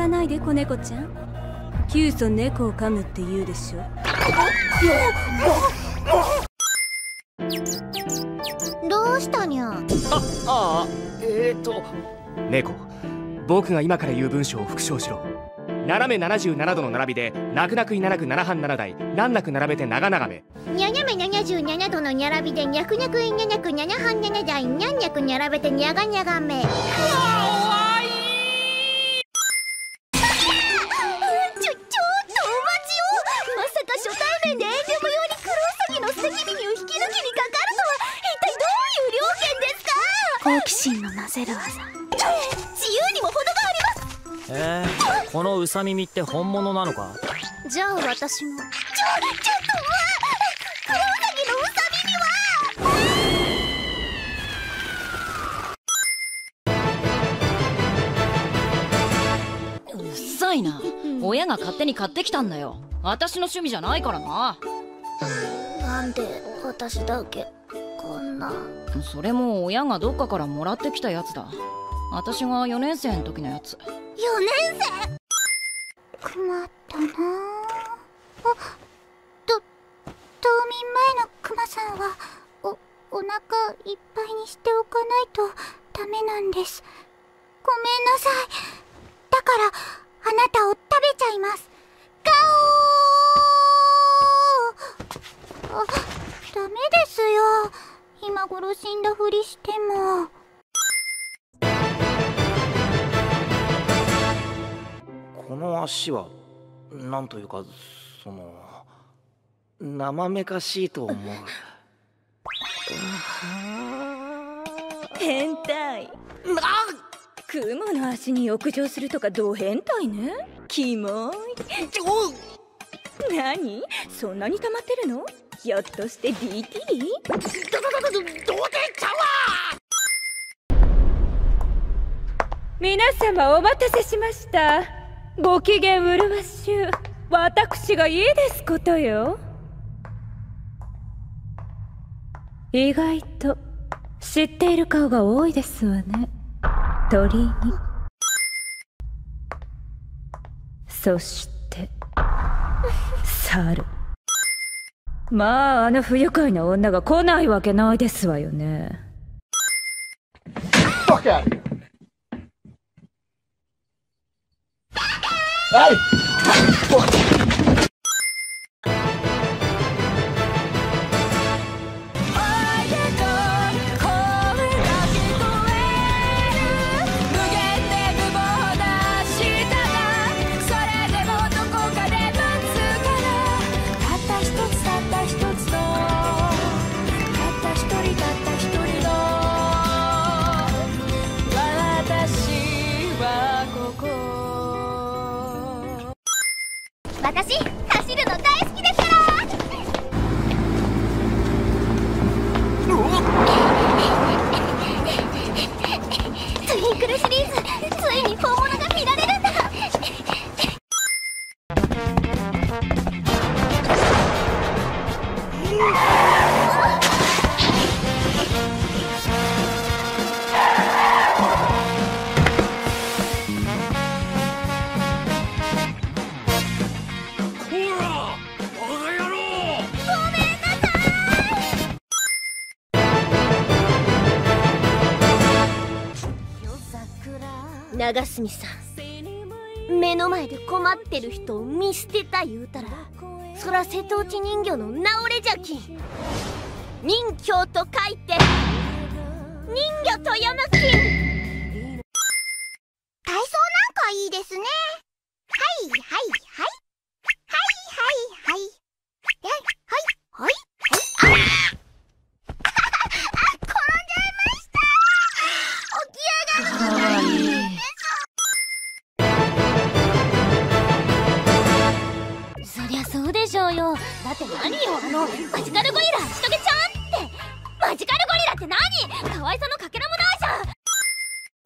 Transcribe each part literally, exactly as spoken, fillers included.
らないで、子猫ちゃん。窮鼠猫を噛むって言うでしょ。どうしたにゃ。あ、ああ、えーと猫、僕が今から言う文章を復唱しろ。斜めななじゅうななどの並びで、なくなくいななくななはんななだい、難なく並べて長々め。にゃにゃめななじゅうななどの並びで、にゃくにゃくいにゃにゃくななはんななだい、にゃんにゃく並べてにゃがにゃがめ。好奇心のなせる技、自由にも程があります。えー、このウサ耳って本物なのか。じゃあ私も。ちょ、ちょっと、まあ、黒ウサギのウサ耳はうっさいな。親が勝手に買ってきたんだよ。私の趣味じゃないからな。なんで私だけこんな。それも親がどっかからもらってきたやつだ。私がよねん生の時のやつ。よねん生。熊ったなあ。と冬眠前の熊さんはおお腹いっぱいにしておかないとダメなんです。ごめんなさい。だからあなたを食べちゃいます。ガオー。あ、ダメですよ。今頃死んだふりしても。この足はなんというか、その生めかしいと思う。変態。なあ、クモの足に浴場するとかど変態ね。キモい。何、そんなに溜まってるの。ひょっとして ディーティー？ どどどどどどでちゃわ。皆様お待たせしました。ご機嫌うるわしゅう、私がいいですことよ。意外と知っている顔が多いですわね。鳥に。そして猿。まあ、あの不愉快な女が来ないわけないですわよね。バカ。はい。私、走るの大好きですから。ツインクルシリーズ、ついに本物が見られるんだ。長住さん、目の前で困ってる人を見捨てた言うたら、そら瀬戸内人形の直れじゃき。人形と書いて人魚と読むき。体操なんかいいですね。はいはいはいはいはいはいはいはいはい。あらー転んじゃいました。起き上がってください。そうでしょうよ。だって何よ、あのマジカルゴリラしとけちゃんって。マジカルゴリラって何。可愛さのかけらも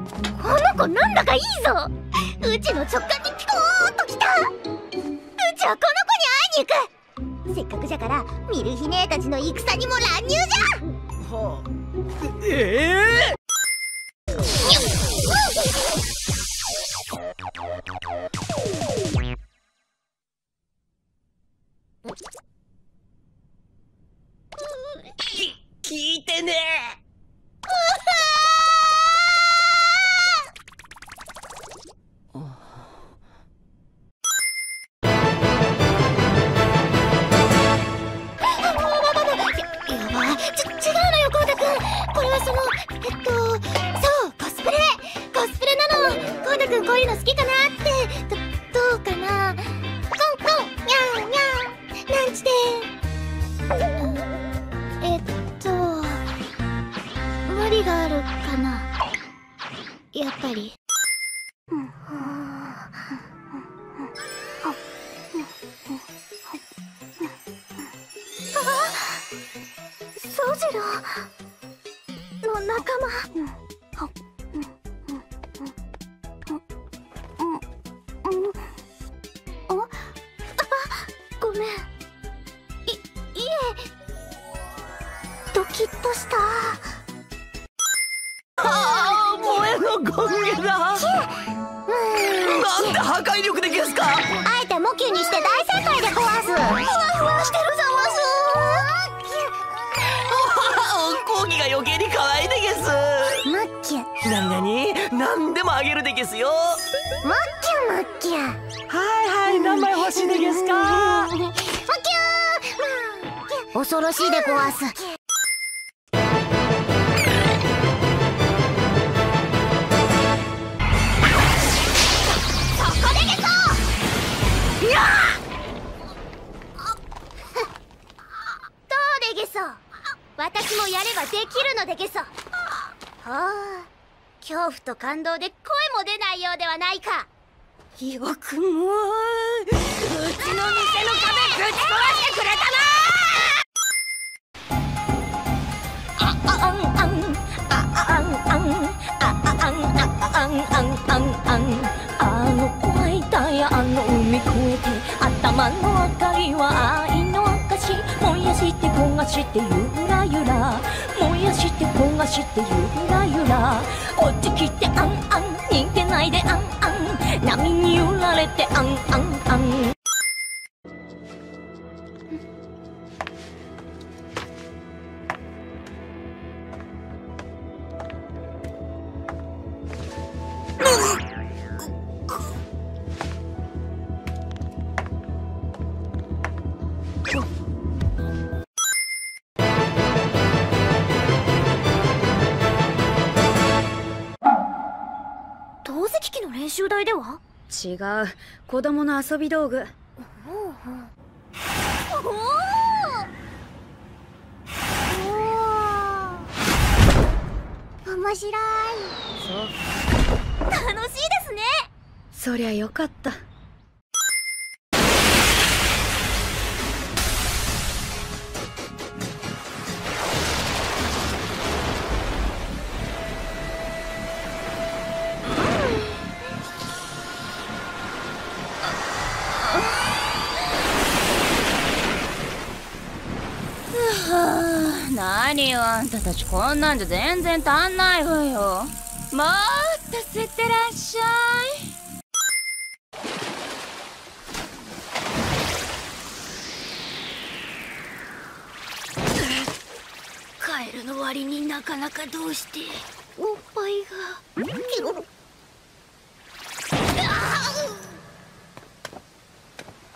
ないじゃん。この子なんだかいいぞ。うちの直感にピコーっときた。うちはこの子に会いに行く。せっかくじゃからミルヒ姉たちの戦にも乱入じゃ。はあ、ええーき聞いてねえ。感動で声も出ないようではないか。よくもうちの店の壁ぶち壊してくれたな。あの子がいたやあの海越えて頭の明かりは愛の証。燃やして焦がしてゆらゆら燃やして焦がしてゆらゆら落ちきてあんあん逃げないであんあん波に揺られてあんあんあん。では違う、子供の遊び道具。おおおお面白い。そう楽しいですね。そりゃよかった。何よあんたたち、こんなんじゃ全然足んないわよ。もっと吸ってらっしゃい。カエルの割になかなかどうしておっぱいがキロロ。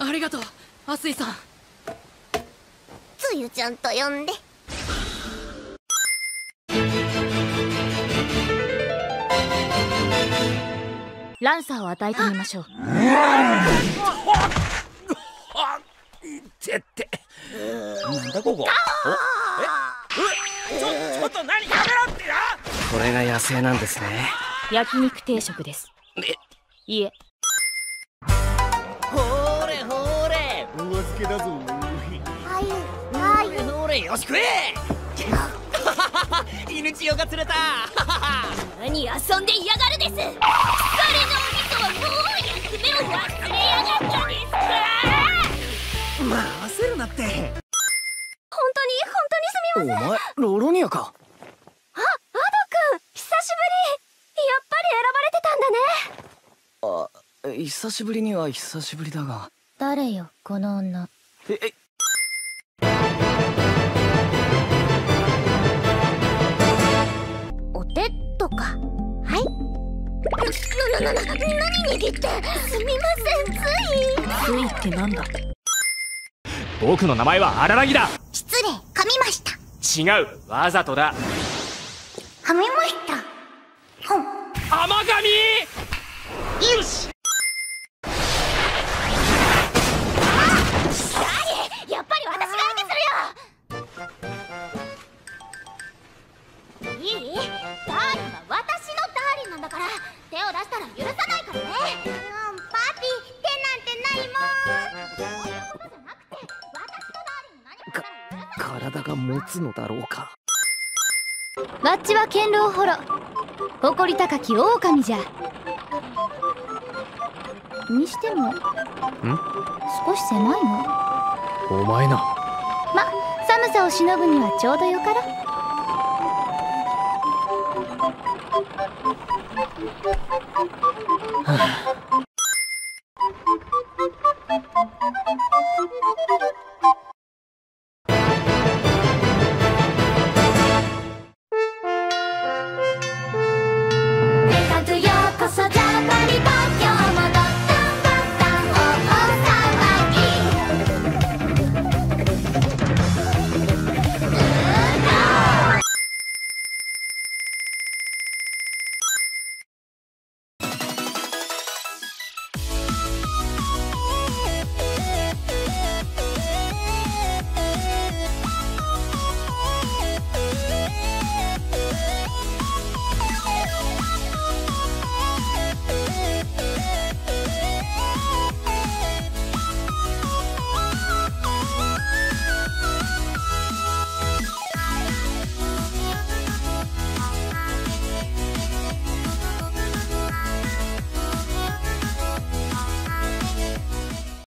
ありがとうアスイさん。つゆちゃんと呼んで。ランサーを与えてみましょう。絶対。なんだここ。え、ちょ、ちょっと何やめろってな。これが野生なんですね。焼肉定食です。え、いえ。ほれほれ。お預けだぞ。はいはい。ほれほれよし食え。犬千代が釣れた。何遊んでいやがるです。彼のお味噌はもう役目を忘れやがったです。まあ焦るなって。本当に本当にすみません。お前ロロニアか。あ、アド君久しぶり。やっぱり選ばれてたんだね。久しぶりには久しぶりだが。誰よこの女。ええ。お手とか。はい。なななな何握って。すみませんつい。ついってなんだ。僕の名前は荒木だ。失礼噛みました。違うわざとだ。噛みました。ほん。甘噛み。よし。手を出したら許さないからね。うん、パーティー手なんてないもん。そういうことじゃなくて、私とダーリンの何か体が持つのだろうか。わっちは堅牢ほろ誇り高き狼じゃ。にしてもん少し狭いのお前な。ま、寒さをしのぶにはちょうどよから。